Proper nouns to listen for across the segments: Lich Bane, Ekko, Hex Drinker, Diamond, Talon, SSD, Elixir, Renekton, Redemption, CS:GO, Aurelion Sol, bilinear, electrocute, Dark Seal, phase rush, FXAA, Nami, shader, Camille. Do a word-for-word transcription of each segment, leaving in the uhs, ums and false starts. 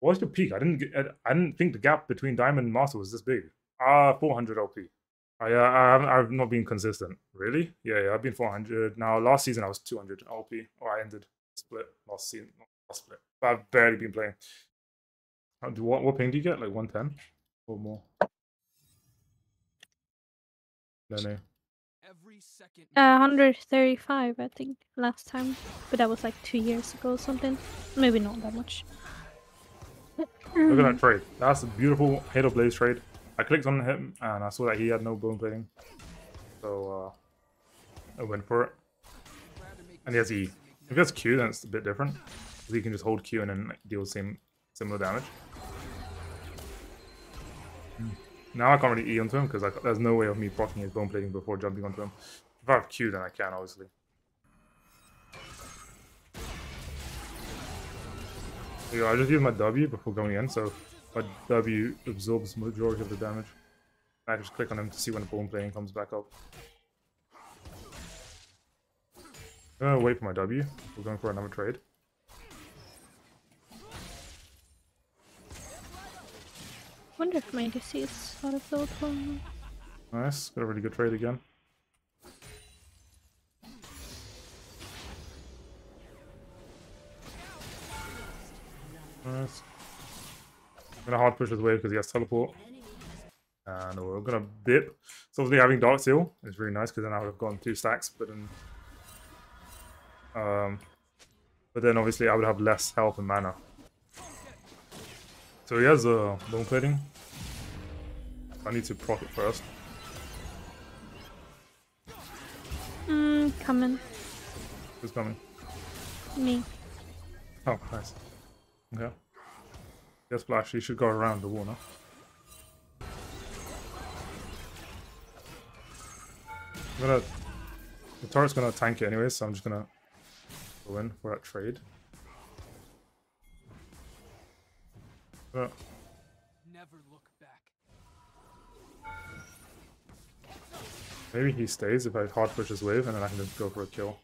What was the peak? I didn't get, I didn't think the gap between Diamond and Master was this big. Ah, uh, four hundred L P. I, uh, I I've not been consistent. Really? Yeah, yeah. I've been four hundred. Now last season I was two hundred L P. Or I ended split last season. Last split. But I've barely been playing. How do what? What ping do you get? Like one ten or more? Don't know. Uh, one thirty-five, I think, last time, but that was like two years ago or something. Maybe not that much. Look at that trade. That's a beautiful Hate of Blaze trade. I clicked on him and I saw that he had no bone plating, so uh, I went for it. And he has E. If he has Q, then it's a bit different. He can just hold Q and then like, deal same similar damage. Mm. Now I can't really E onto him because there's no way of me blocking his bone plating before jumping onto him. If I have Q, then I can, obviously. Yeah, I just use my W before going in, so my W absorbs majority of the damage. I just click on him to see when the bone plating comes back up. I'm gonna wait for my W. We're going for another trade. I wonder if my D C is out of the old one. Nice, got a really good trade again. Nice. I'm gonna hard push his wave because he has teleport. And we're gonna dip. So obviously having Dark Seal is really nice because then I would have gotten two stacks, but then um but then obviously I would have less health and mana. So he has a uh, bone plating. I need to proc it first. Mmm, coming. Who's coming? Me. Oh, nice. Okay. Yes, Flash, you should go around the wall now. I'm gonna... The turret's gonna tank it anyway, so I'm just gonna go in for that trade. Uh. Never look back. Maybe he stays if I hard push his wave and then I can just go for a kill.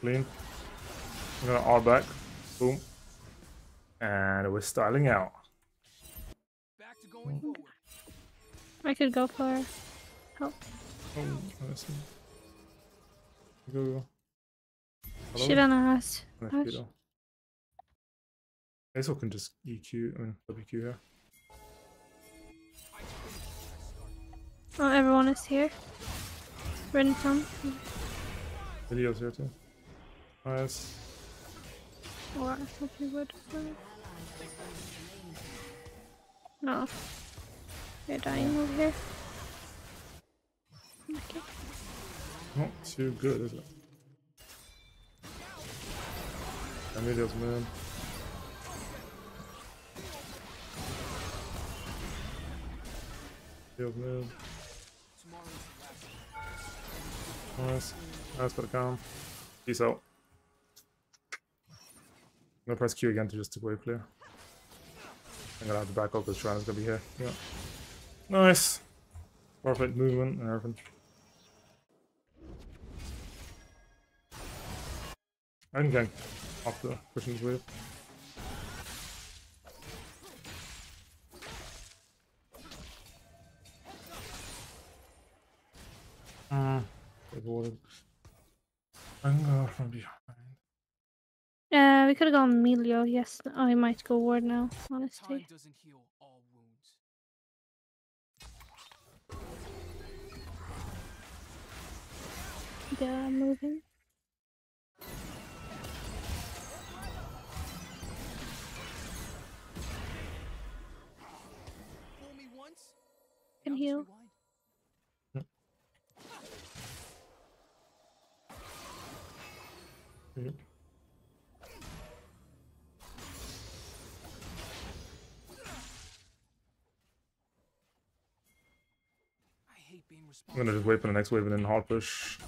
Clean. I'm gonna R back. Boom. And we're styling out. Back to going forward. I could go for Oh, oh nice. Go, go. Hello? Shit on our ass. I still can just E Q, I mean, W Q here. Oh, everyone is here. Renekton. Video's here too. Nice. Oh, I thought you would. No. They're dying over here. Okay. Not too good, is it? I mean, those man. Those man. Nice. Nice for the calm. Peace out. I'm gonna press Q again to just to wave clear. I'm gonna have to back up because Tyranida's gonna be here. Yeah. Nice. Perfect movement and everything. I can gank after pushing his wave. Ah, it watered. I can go from behind. Uh, we could have gone Melio, yes. Oh, I might go ward now, honestly. Yeah, I'm moving. Can heal. Yep. Yep. I'm gonna just wait for the next wave and then hard push.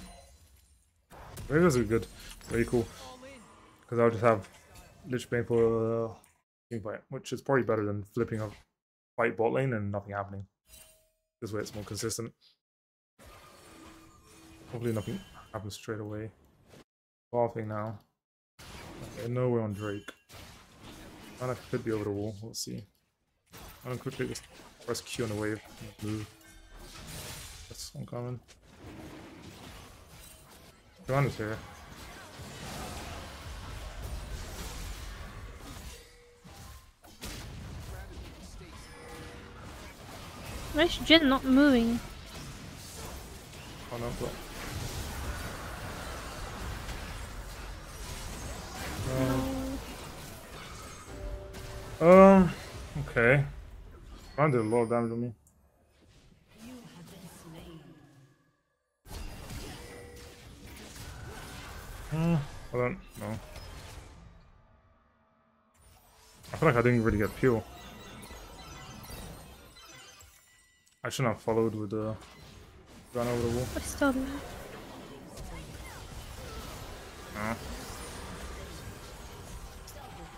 Maybe those are good. Very cool. Because I'll just have Lich Bane for uh, team fight, which is probably better than flipping a fight bot lane and nothing happening. This way it's more consistent. Hopefully nothing happens straight away. Far thing now. Okay, no way on Drake. And I could be over the wall, we'll see. I'm gonna quickly just press Q on the wave. Move. That's uncommon. Joanna's here. Why is Jin not moving? Oh no, what? Um, um okay. I did a lot of damage on me. You have been slain. Uh, hold on, no. I feel like I didn't really get peel. I shouldn't have followed with the run over the wall. I still do. Nah.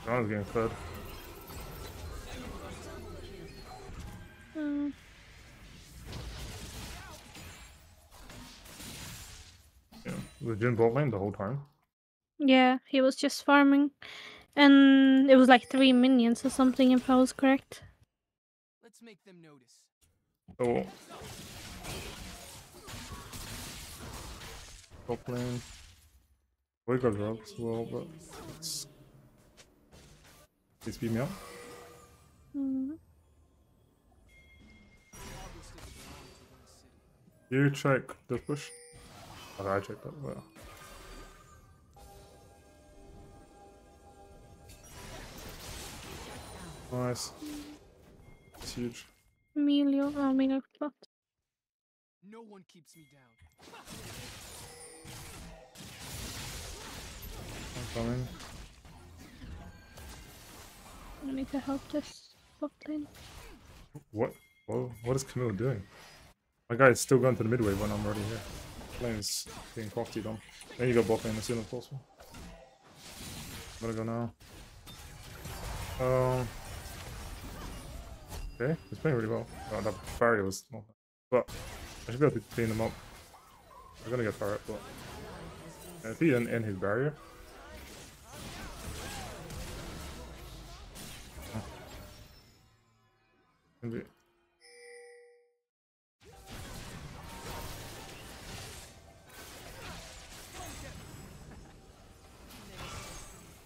That one's getting fed. Mm. Yeah, was Jin bot lane the whole time? Yeah, he was just farming. And it was like three minions or something, if I was correct. Let's make them notice. Oh. Top lane. We got robbed as well, but let's... Please beat me up. Mm-hmm. You check the push. Oh, I checked that well. Nice. It's huge. Emilio, oh, Emilio, what? No one keeps me down. I'm coming. I need to help this bot lane. What? Whoa, what is Camille doing? My guy is still going to the midway when I'm already here. Lane is being crafty on. Then you go bot lane as soon as possible. Gotta go now. Um. Okay, he's playing really well. Oh, that barrier was not bad. But I should be able to clean him up. I'm gonna get far up, but yeah, if he didn't end his barrier. Maybe.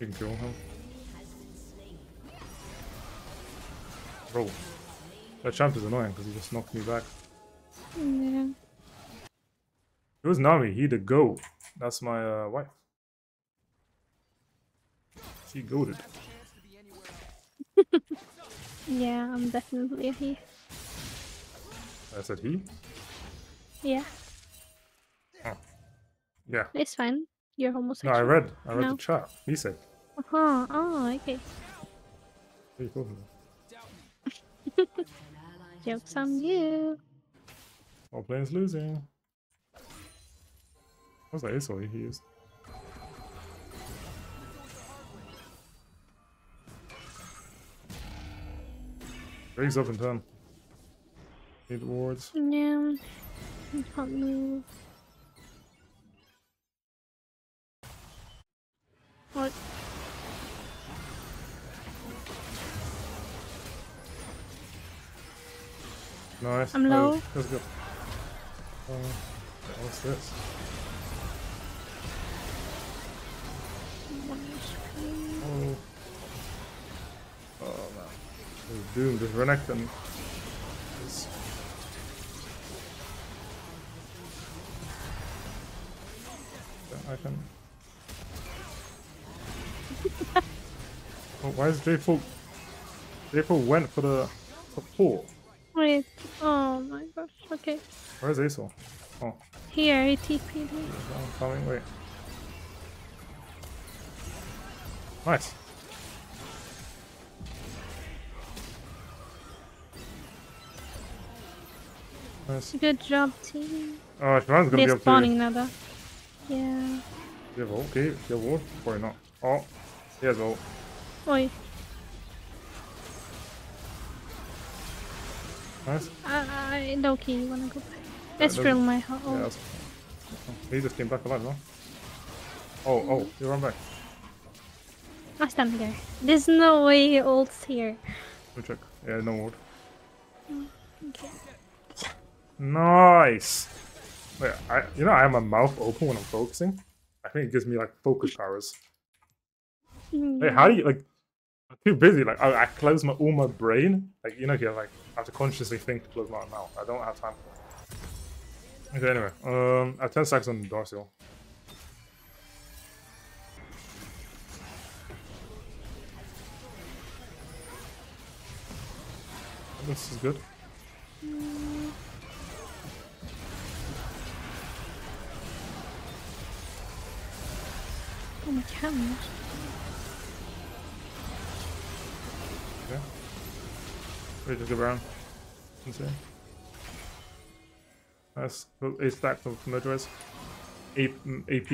You can kill him. Bro. That champ is annoying because he just knocked me back. Yeah. It was Nami, he the goat. That's my uh, wife. She goated. Yeah, I'm definitely a he. I said he? Yeah. Oh. Yeah. It's fine. You're homosexual. No, I read. I read no. the chat. He said. Uh huh. Oh, okay. What are you talking about? Jokes on you. All players losing. What was that ace he used? Drake's up in turn. Need wards. Yeah. I can't move. What? Nice. I'm low. Oh, let's go. Uh, what's this? Oh. Oh man. This is doomed. This Renekton. This... I can. Oh, why is J four? J four went for the support. Wait, oh my gosh, okay. Where is Aesol? Oh. Here, he T P'd me. I'm coming, wait. Nice. Nice. Good job, team. Oh, Siobhan's gonna be up spawning to now, though. Yeah. Do you have ult? Do you have ult? Probably not. Oh, he has ult. Oi. Nice. I uh, okay, you wanna go back? Let's yeah, drill my hole. Yeah, oh, he just came back alive, no? Oh, oh, you run back. I stand here. There's no way he ults here. Let me check. Yeah, no ward. Okay. Nice! Wait, I, you know I have my mouth open when I'm focusing? I think it gives me like focus powers. Mm. Wait, how do you like... I'm too busy, like I, I close my all my brain. Like, you know here, like I have to consciously think to close my mouth. I don't have time for it. Okay, anyway. Um, I have ten stacks on Dark Seal. This is good. Mm. Oh my gosh. Okay. We just go around. Nice. Eight stacks of murderers. A P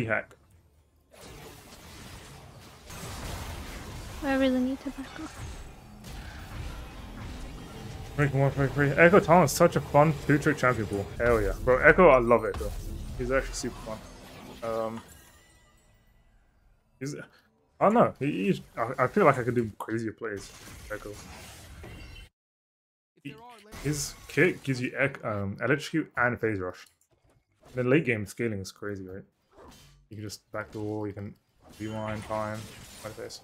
hack. I really need to back off. Break one, break three. Ekko Talon is such a fun two-trick champion pool. Hell yeah. Bro, Ekko, I love Ekko. He's actually super fun. Um, he's, I don't know. He, he, I, I feel like I could do crazier plays with Ekko. He, his kit gives you um, electrocute and phase rush. The late game scaling is crazy, right? You can just backdoor, you can rewind time, my face.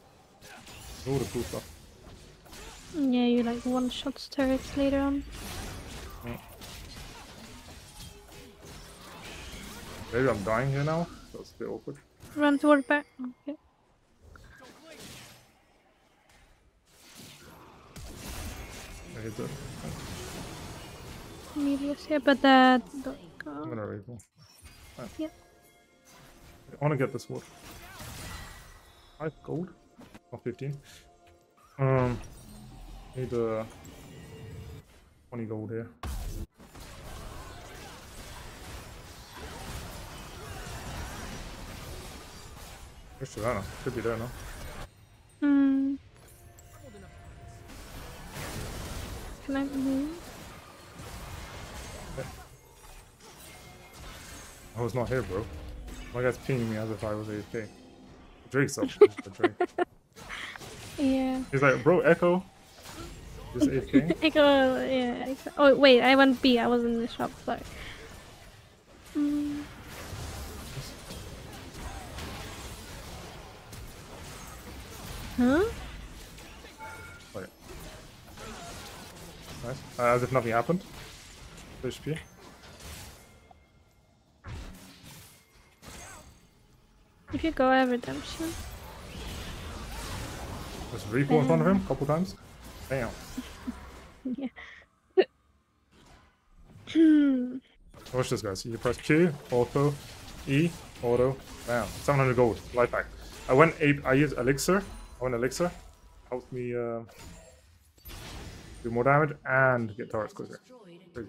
All the cool stuff. Yeah, you like one-shot turrets later on. Mm. Maybe I'm dying here now? That's a bit awkward. Run toward back. Okay. I hit that. Meteors here, but that... Uh, I'm gonna reroll. Right. Yeah. I wanna get this one. five gold? Or fifteen? Um... Need uh, twenty gold here. Where's Savannah? Should be there now. Hmm. Can I move? Okay. I was not here, bro. My guy's pinging me as if I was A F K. Drake's up. Drake. Yeah. He's like, bro, Ekko. Just A F K? Ekko, yeah. Ekko. Oh wait, I went B. I was in the shop. Sorry. Mm. Huh? Wait. Nice. Uh, as if nothing happened. H P. If you go, I have redemption. There's a repo in front of him a couple times. Damn. Yeah. Watch this, guys. You press Q, auto, E, auto, bam. seven hundred gold, life hack. I went, ape, I used Elixir. I went Elixir. Helped me uh, do more damage and get turrets quicker. Crazy.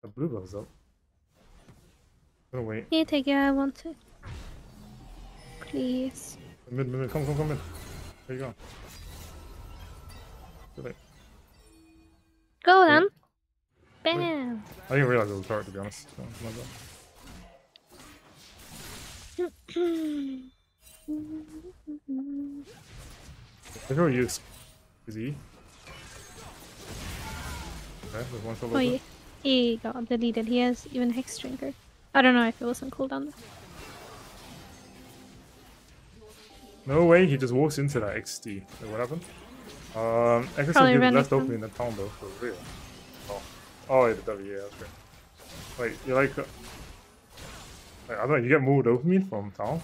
The blue buff's up. I'm gonna wait. Can you take it? I want to. Please. Mid, mid, mid. Come, come, come in. There you go. Go then! Wait. Bam! I didn't realize it was hard, to be honest. So, like I can use Z. Okay, there's one shot left. Oh, yeah. He got deleted. He has even Hex Drinker. I don't know if it was on cooldown. No way he just walks into that X D. Wait, what happened? Um, I guess I'll give left opening in the town though, for real. Oh, oh yeah, the W, yeah, that's great. Wait, you like, uh, like... I don't know, you get more dopamine from town?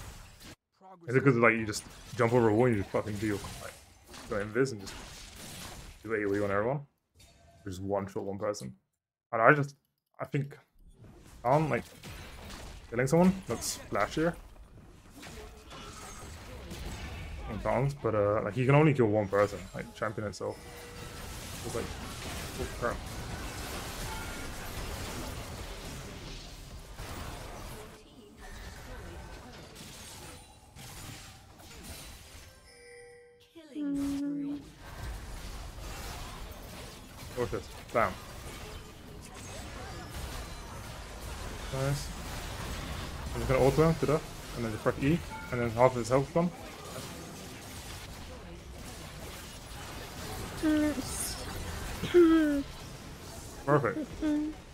Is it because like you just jump over a wall and you just fucking do your... Like, go invis and just... do AoE on everyone? Or just one shot one person? And I just... I think... Town, like... killing someone, that's flashier. Towns, but uh, like you can only kill one person, like champion itself. It's like, oh crap. Mm. What's this? Damn. Nice. I'm just gonna auto to that, and then just press E, and then half of his health gone. Perfect.